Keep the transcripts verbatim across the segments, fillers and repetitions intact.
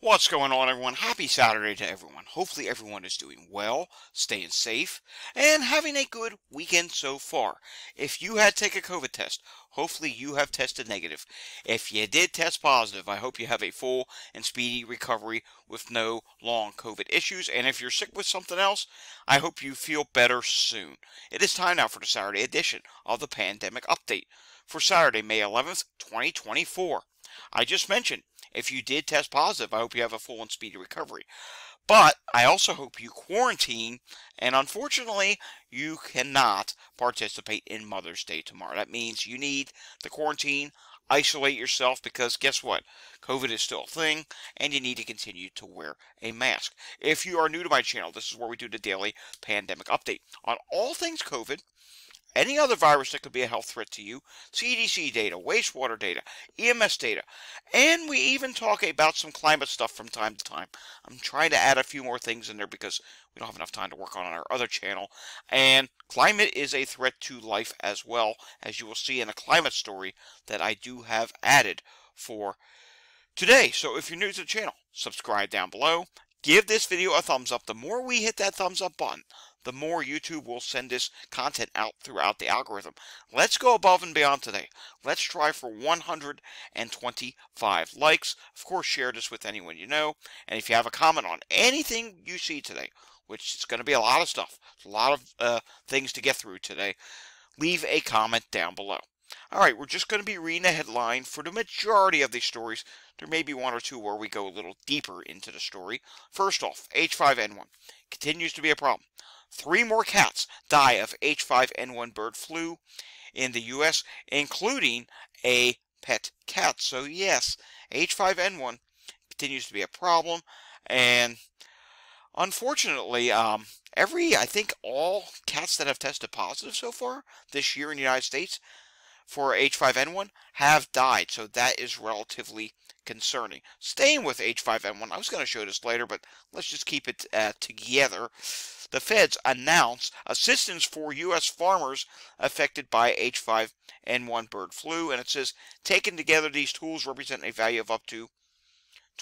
What's going on, everyone? Happy Saturday to everyone. Hopefully everyone is doing well, staying safe, and having a good weekend so far. If you had taken a COVID test, hopefully you have tested negative. If you did test positive, I hope you have a full and speedy recovery with no long COVID issues. And if you're sick with something else, I hope you feel better soon. It is time now for the Saturday edition of the Pandemic Update for Saturday, May eleventh, twenty twenty-four. I just mentioned, if you did test positive, I hope you have a full and speedy recovery. But I also hope you quarantine, and unfortunately, you cannot participate in Mother's Day tomorrow. That means you need to quarantine, isolate yourself, because guess what? COVID is still a thing, and you need to continue to wear a mask. If you are new to my channel, this is where we do the daily pandemic update on all things COVID, any other virus that could be a health threat to you, C D C data, wastewater data, E M S data, and we even talk about some climate stuff from time to time. I'm trying to add a few more things in there because we don't have enough time to work on our other channel. And climate is a threat to life as well, as you will see in a climate story that I do have added for today. So if you're new to the channel, subscribe down below. Give this video a thumbs up. The more we hit that thumbs up button, the more YouTube will send this content out throughout the algorithm. Let's go above and beyond today. Let's try for one hundred twenty-five likes. Of course, share this with anyone you know. And if you have a comment on anything you see today, which is going to be a lot of stuff, a lot of uh, things to get through today, leave a comment down below. All right, we're just going to be reading a headline for the majority of these stories. There may be one or two where we go a little deeper into the story. First off, H five N one continues to be a problem. Three more cats die of H five N one bird flu in the U S, including a pet cat. So yes, H five N one continues to be a problem, and unfortunately, um, every I think all cats that have tested positive so far this year in the United States for H five N one have died, so that is relatively concerning. Staying with H five N one, I was going to show this later, but let's just keep it uh, together. The feds announced assistance for U S farmers affected by H five N one bird flu, and it says, taken together, these tools represent a value of up to,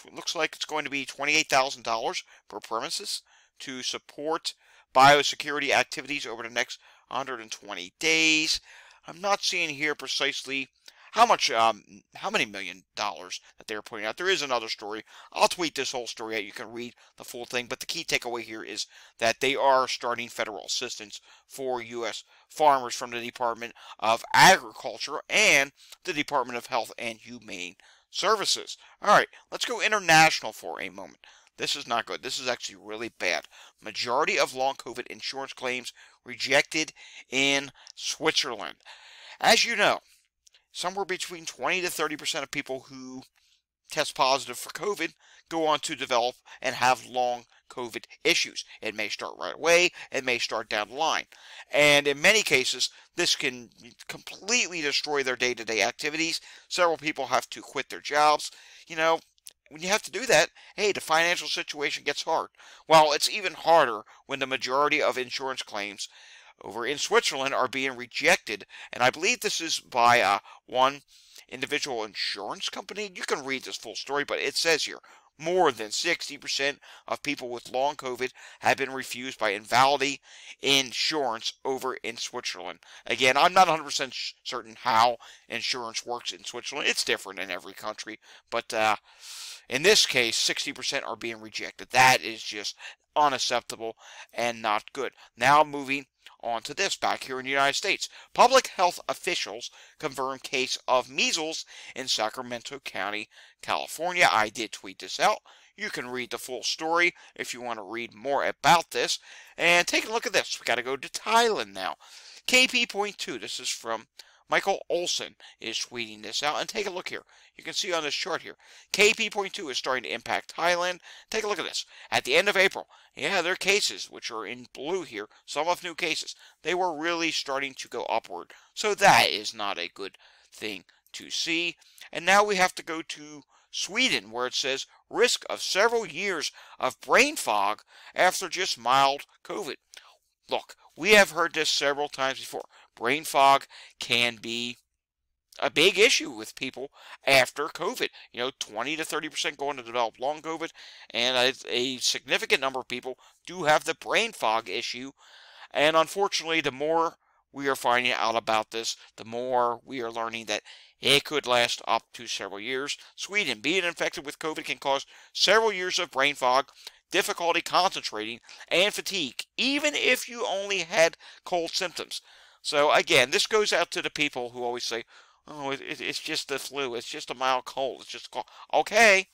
it looks like it's going to be twenty-eight thousand dollars per premises to support biosecurity activities over the next one hundred twenty days. I'm not seeing here precisely how much, um, how many million dollars that they're putting out. There is another story. I'll tweet this whole story out. You can read the full thing. But the key takeaway here is that they are starting federal assistance for U S farmers from the Department of Agriculture and the Department of Health and Humane Services. All right, let's go international for a moment. This is not good. This is actually really bad. Majority of long COVID insurance claims rejected in Switzerland. As you know, somewhere between twenty to thirty percent of people who test positive for COVID go on to develop and have long COVID issues. It may start right away. It may start down the line. And in many cases, this can completely destroy their day-to-day activities. Several people have to quit their jobs. You know, when you have to do that, hey, the financial situation gets hard. Well, it's even harder when the majority of insurance claims over in Switzerland are being rejected. And I believe this is by uh, one individual insurance company. You can read this full story, but it says here, more than sixty percent of people with long COVID have been refused by invalid insurance over in Switzerland. Again, I'm not one hundred percent certain how insurance works in Switzerland. It's different in every country, but uh, in this case, sixty percent are being rejected. That is just unacceptable and not good. Now moving on to this back here in the United States. Public health officials confirmed case of measles in Sacramento County, California. I did tweet this out. You can read the full story if you want to read more about this. And take a look at this. We've got to go to Thailand now. K P point two. This is from Michael Olson is tweeting this out. And take a look here. You can see on this chart here, K P point two is starting to impact Thailand. Take a look at this. At the end of April, yeah, their cases, which are in blue here, some of new cases, they were really starting to go upward. So that is not a good thing to see. And now we have to go to Sweden, where it says risk of several years of brain fog after just mild COVID. Look, we have heard this several times before. Brain fog can be a big issue with people after COVID. You know, twenty to thirty percent going to develop long COVID, and a, a significant number of people do have the brain fog issue. And unfortunately, the more we are finding out about this, the more we are learning that it could last up to several years. Sweden, being infected with COVID can cause several years of brain fog, difficulty concentrating, and fatigue, even if you only had cold symptoms. So again, this goes out to the people who always say, oh, it, it, it's just the flu, it's just a mild cold, it's just a cold. Okay,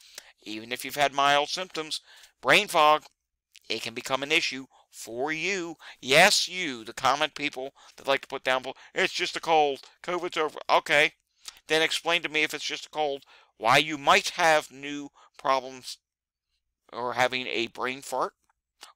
even if you've had mild symptoms, brain fog, it can become an issue for you. Yes, you, the common people that like to put down, it's just a cold, COVID's over. Okay, then explain to me, if it's just a cold, why you might have new problems, or having a brain fart,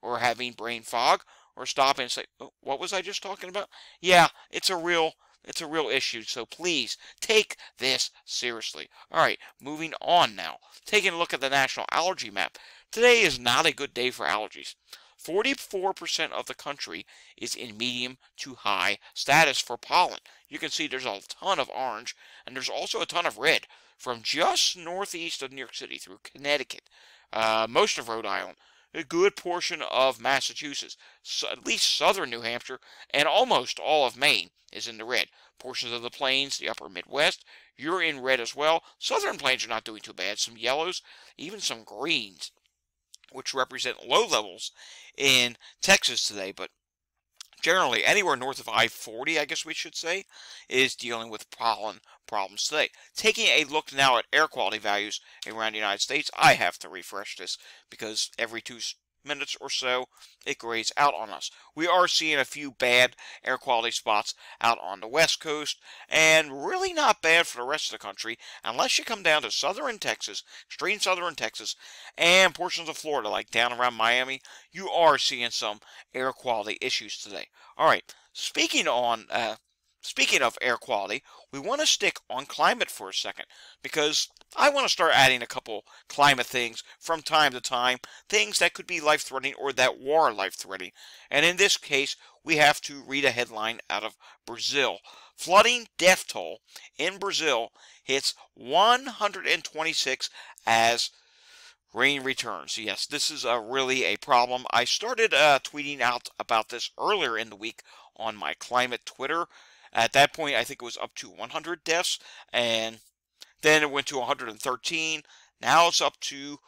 or having brain fog, or stop and say, oh, what was I just talking about? Yeah, it's a real, it's a real issue, so please take this seriously. All right, moving on now. Taking a look at the National Allergy Map. Today is not a good day for allergies. forty-four percent of the country is in medium to high status for pollen. You can see there's a ton of orange, and there's also a ton of red from just northeast of New York City through Connecticut, uh, most of Rhode Island, a good portion of Massachusetts, so at least southern New Hampshire, and almost all of Maine is in the red. Portions of the plains, the upper Midwest, you're in red as well. Southern plains are not doing too bad. Some yellows, even some greens, which represent low levels in Texas today. But generally, anywhere north of I forty, I guess we should say, is dealing with pollen problems today. Taking a look now at air quality values around the United States, I have to refresh this because every two minutes or so, it grays out on us. We are seeing a few bad air quality spots out on the West Coast, and really not bad for the rest of the country, unless you come down to southern Texas, extreme southern Texas, and portions of Florida, like down around Miami. You are seeing some air quality issues today. All right, speaking on, uh, speaking of air quality, we want to stick on climate for a second, because I want to start adding a couple climate things from time to time, things that could be life-threatening or that were life-threatening. And in this case, we have to read a headline out of Brazil. Flooding death toll in Brazil hits one hundred twenty-six as rain returns. Yes, this is a really a problem. I started uh, tweeting out about this earlier in the week on my climate Twitter. At that point, I think it was up to one hundred deaths, and then it went to one hundred thirteen. Now it's up to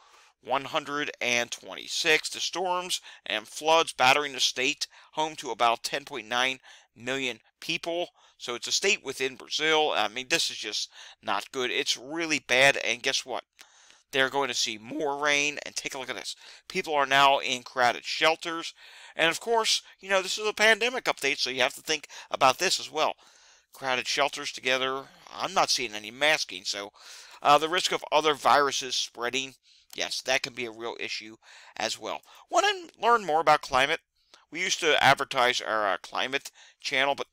one hundred twenty-six. The storms and floods battering the state, home to about ten point nine million people. So it's a state within Brazil. I mean, this is just not good. It's really bad, and guess what? They're going to see more rain, and take a look at this. People are now in crowded shelters. And of course, you know, this is a pandemic update, so you have to think about this as well. Crowded shelters together. I'm not seeing any masking, so uh, the risk of other viruses spreading, yes, that can be a real issue as well. Want to learn more about climate? We used to advertise our uh, climate channel, but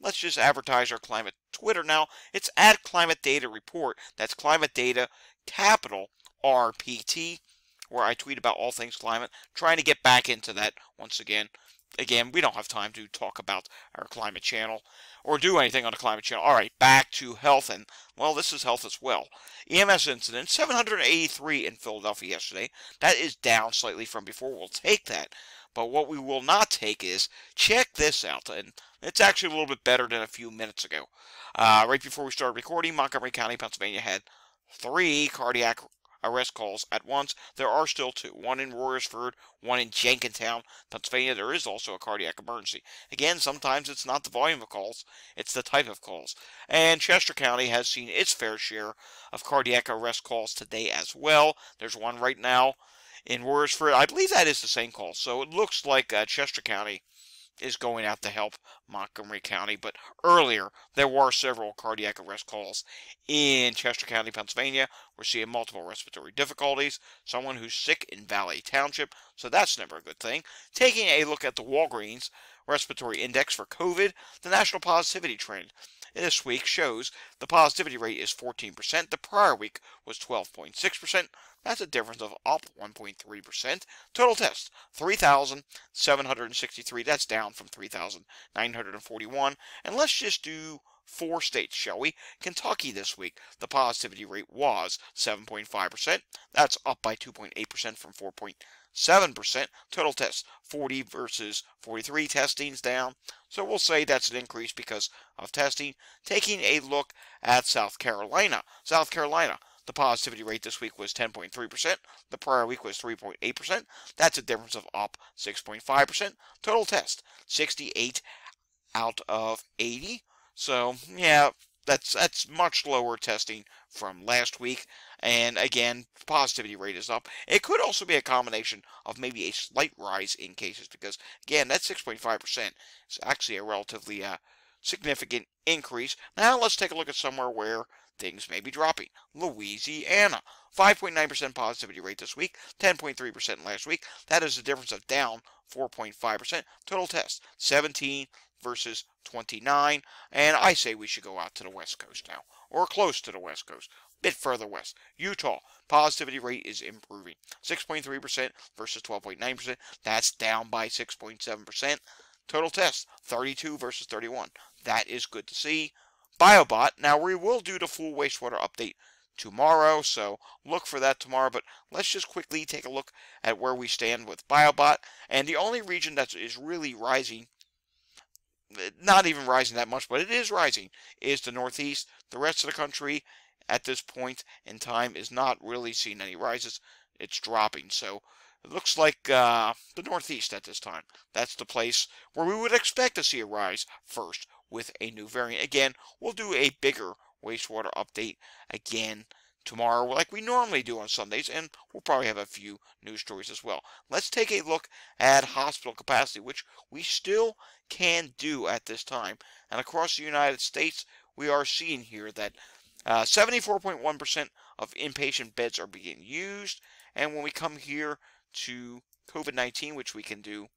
let's just advertise our climate Twitter now. It's at Climatedatareport. That's Climate Data, capital R P T, where I tweet about all things climate, trying to get back into that once again. Again, we don't have time to talk about our climate channel or do anything on the climate channel. All right, back to health, and, well, this is health as well. E M S incident, seven hundred eighty-three in Philadelphia yesterday. That is down slightly from before. We'll take that. But what we will not take is, check this out, and it's actually a little bit better than a few minutes ago. Uh, right before we started recording, Montgomery County, Pennsylvania had three cardiac arrest calls at once. There are still two, one in Royersford, one in Jenkintown, Pennsylvania. There is also a cardiac emergency. Again, sometimes it's not the volume of calls, it's the type of calls. And Chester County has seen its fair share of cardiac arrest calls today as well. There's one right now in Royersford. I believe that is the same call. So it looks like uh, Chester County is going out to help Montgomery County. But earlier, there were several cardiac arrest calls in Chester County, Pennsylvania. We're seeing multiple respiratory difficulties, someone who's sick in Valley Township, so that's never a good thing. Taking a look at the Walgreens respiratory index for COVID, the national positivity trend this week shows the positivity rate is fourteen percent. The prior week was twelve point six percent. That's a difference of up one point three percent. Total tests, three thousand seven hundred sixty-three. That's down from three thousand nine hundred forty-one. And let's just do four states, shall we? Kentucky this week, the positivity rate was seven point five percent. That's up by two point eight percent from four point seven percent. Total tests, forty versus forty-three. Testing's down. So we'll say that's an increase because of testing. Taking a look at South Carolina. South Carolina, the positivity rate this week was ten point three percent. The prior week was three point eight percent. That's a difference of up six point five percent. Total tests, sixty-eight out of eighty. So, yeah, that's that's much lower testing from last week. And, again, positivity rate is up. It could also be a combination of maybe a slight rise in cases because, again, that six point five percent is actually a relatively uh, significant increase. Now let's take a look at somewhere where things may be dropping. Louisiana, five point nine percent positivity rate this week, ten point three percent last week. That is a difference of down four point five percent. Total tests, seventeen versus twenty-nine. And I say we should go out to the West Coast now, or close to the West Coast, a bit further west. Utah, positivity rate is improving, six point three percent versus twelve point nine percent. That's down by six point seven percent. Total tests, thirty-two versus thirty-one. That is good to see. BioBot, now we will do the full wastewater update tomorrow, so look for that tomorrow, but let's just quickly take a look at where we stand with BioBot. And the only region that is really rising, not even rising that much, but it is rising, is the Northeast. The rest of the country at this point in time is not really seeing any rises. It's dropping, so it looks like uh, the Northeast at this time. That's the place where we would expect to see a rise first with a new variant. Again, we'll do a bigger wastewater update again tomorrow, like we normally do on Sundays, and we'll probably have a few news stories as well. Let's take a look at hospital capacity, which we still can do at this time. And across the United States, we are seeing here that seventy-four point one percent uh, of inpatient beds are being used. And when we come here to COVID nineteen, which we can do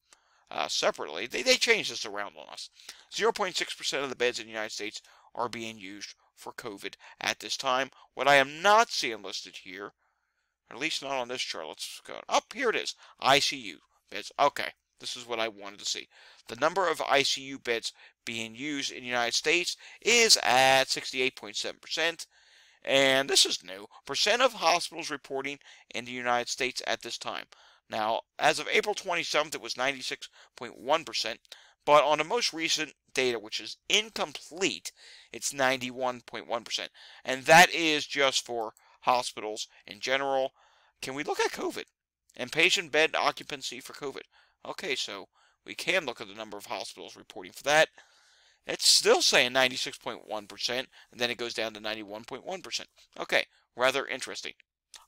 uh, separately, they, they changed this around on us. zero point six percent of the beds in the United States are being used for COVID at this time. What I am not seeing listed here, or at least not on this chart, let's go up, here it is, I C U beds. Okay, this is what I wanted to see. The number of I C U beds being used in the United States is at sixty-eight point seven percent. And this is new, percent of hospitals reporting in the United States at this time. Now, as of April twenty-seventh, it was ninety-six point one percent, but on the most recent data, which is incomplete, it's ninety-one point one percent. And that is just for hospitals in general. Can we look at COVID? Inpatient bed occupancy for COVID. Okay, so we can look at the number of hospitals reporting for that. It's still saying ninety-six point one percent, and then it goes down to ninety-one point one percent. Okay, rather interesting.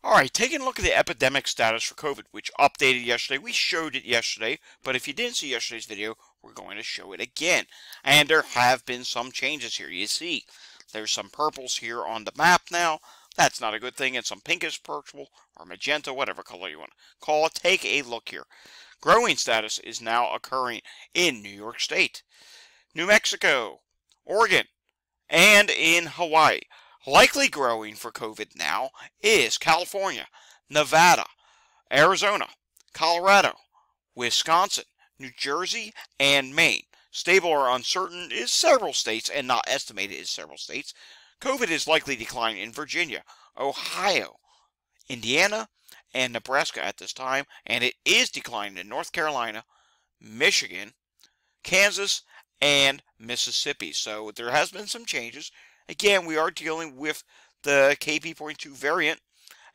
All right, taking a look at the epidemic status for COVID, which updated yesterday. We showed it yesterday, but if you didn't see yesterday's video, we're going to show it again. And there have been some changes here. You see, there's some purples here on the map now. That's not a good thing. And some pinkish purple or magenta, whatever color you want to call it. Take a look here. Growing status is now occurring in New York State, New Mexico, Oregon, and in Hawaii. Likely growing for COVID now is California, Nevada, Arizona, Colorado, Wisconsin, New Jersey, and Maine. Stable or uncertain is several states, and not estimated is several states. COVID is likely declining in Virginia, Ohio, Indiana, and Nebraska at this time, and it is declining in North Carolina, Michigan, Kansas, and Mississippi. So there has been some changes. Again, we are dealing with the K P point two variant,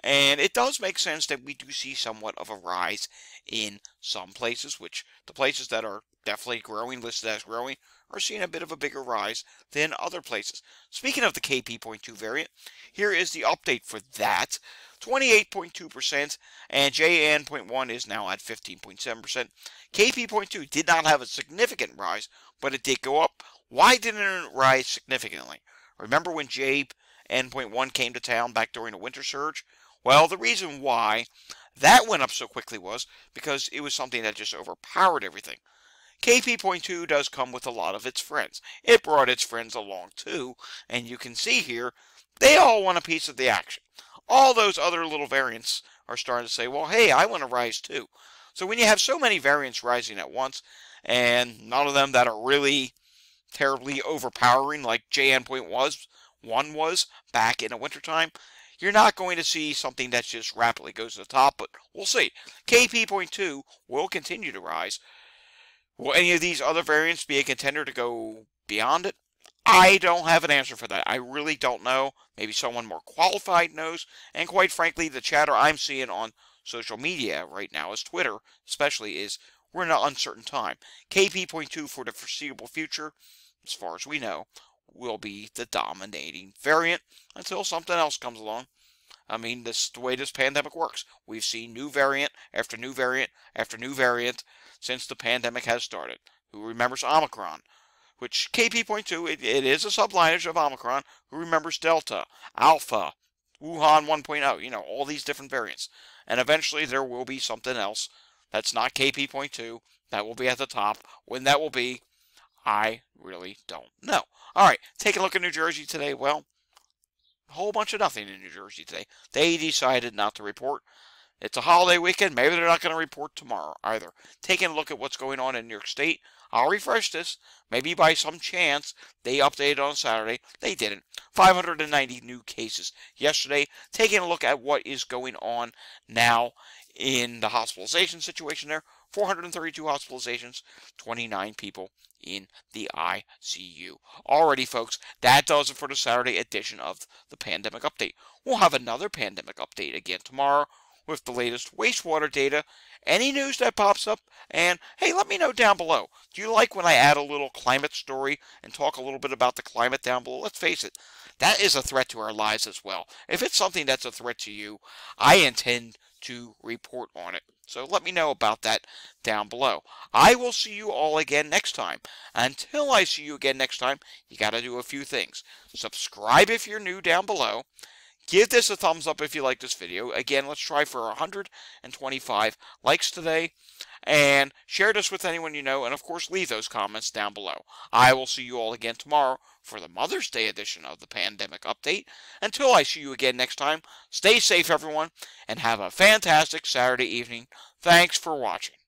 and it does make sense that we do see somewhat of a rise in some places, which the places that are definitely growing, listed as growing, are seeing a bit of a bigger rise than other places. Speaking of the K P point two variant, here is the update for that. twenty-eight point two percent, and J N point one is now at fifteen point seven percent. K P point two did not have a significant rise, but it did go up. Why didn't it rise significantly? Remember when J N point one came to town back during the winter surge? Well, the reason why that went up so quickly was because it was something that just overpowered everything. K P point two does come with a lot of its friends. It brought its friends along too, and you can see here, they all want a piece of the action. All those other little variants are starting to say, well, hey, I want to rise too. So when you have so many variants rising at once, and none of them that are really terribly overpowering like J N point one was, one was back in the wintertime, you're not going to see something that just rapidly goes to the top, but we'll see. K P point two will continue to rise. Will any of these other variants be a contender to go beyond it? I don't have an answer for that. I really don't know. Maybe someone more qualified knows. And quite frankly, the chatter I'm seeing on social media right now, as Twitter especially, is we're in an uncertain time. K P point two for the foreseeable future, as far as we know, will be the dominating variant until something else comes along. I mean, this is the way this pandemic works. We've seen new variant after new variant after new variant since the pandemic has started. Who remembers Omicron? Which K P point two, it, it is a sublineage of Omicron. Who remembers Delta, Alpha, Wuhan one point oh, you know, all these different variants. And eventually there will be something else that's not K P point two that will be at the top. When that will be, I really don't know. All right, take a look at New Jersey today. Well, a whole bunch of nothing in New Jersey today. They decided not to report. It's a holiday weekend. Maybe they're not going to report tomorrow either. Taking a look at what's going on in New York State. I'll refresh this. Maybe by some chance they updated on Saturday. They didn't. five hundred ninety new cases yesterday. Taking a look at what is going on now in the hospitalization situation there. four hundred thirty-two hospitalizations, twenty-nine people in the I C U. Alrighty, folks, that does it for the Saturday edition of the Pandemic Update. We'll have another Pandemic Update again tomorrow with the latest wastewater data, any news that pops up, and hey, let me know down below. Do you like when I add a little climate story and talk a little bit about the climate down below? Let's face it, that is a threat to our lives as well. If it's something that's a threat to you, I intend to report on it. So let me know about that down below. I will see you all again next time. Until I see you again next time, you got to do a few things. Subscribe if you're new down below. Give this a thumbs up if you like this video. Again, let's try for one hundred twenty-five likes today. And share this with anyone you know. And, of course, leave those comments down below. I will see you all again tomorrow for the Mother's Day edition of the Pandemic Update. Until I see you again next time, stay safe, everyone, and have a fantastic Saturday evening. Thanks for watching.